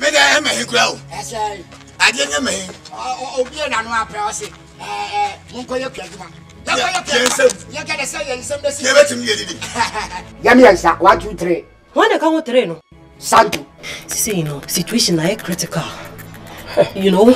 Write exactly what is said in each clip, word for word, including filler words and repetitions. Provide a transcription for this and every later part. Made a man grow. I didn't mean. Oh, dear, I know. I promise. Eh, Munko, you can't. You can't say you send us. Give it to me. Yamiasa, one, two, three. When I come with Reno, Santo. See, you know, situation like critical. You know,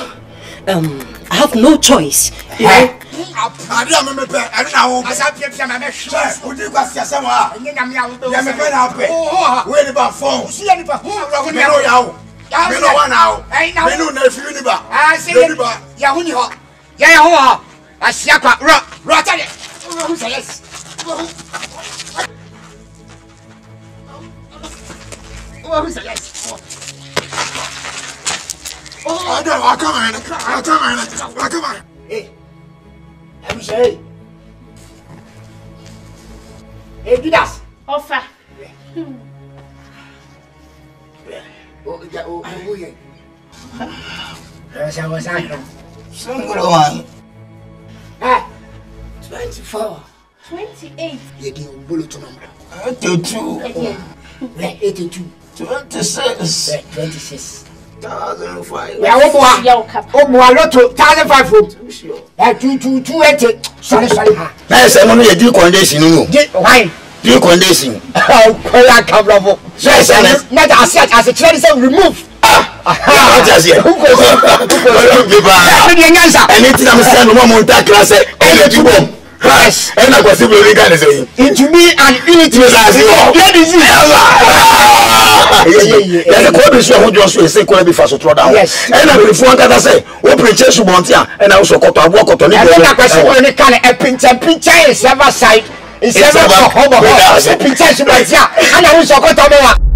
um, I have no choice. You know? I don't remember. I don't know. I said, I'm not sure. Would you pass your summer? And then I'm not going to pay up. Oh, wait about phone. See, I'm not going to know you. I'm not now. I know no few. I say, Yahoo, Yahoo, I see a crap rock, rot at it. Who says? Who says? Oh, I don't. I come in. I come in. I come in. Hey. I'm sorry. Hey, do that. Offer. Oh, yeah, oh, oh, yeah. Yes, I was angry. Some good one. Ah, twenty-four. Twenty-eight. You didn't bullet to number. Thirty-two. Eighty-two. Twenty-six. Twenty-six. Thousand five. We are over. Oh, we are low. Thousand five foot. Two, two, two, eighty. Sorry, sorry. Now, say, mommy, you do condition, no? Why? You condition. Oh, I can't remove. Yes, yes. Not as yet. As a child, say remove. Ah, not as yet. Who goes? Who goes? Anything I'm saying, no more monta class. Energy bomb. Yes. And I was simply organizing. Into me and unity as well. That is it. There's a coalition who just will say, "Could be fast to throw down." Yes. And I will phone that I say, "We purchase you Montia," and I also cut to work on it. And that question only can a picture, picture is ever side, is ever home of home. Purchase you Montia, and I will also cut to work.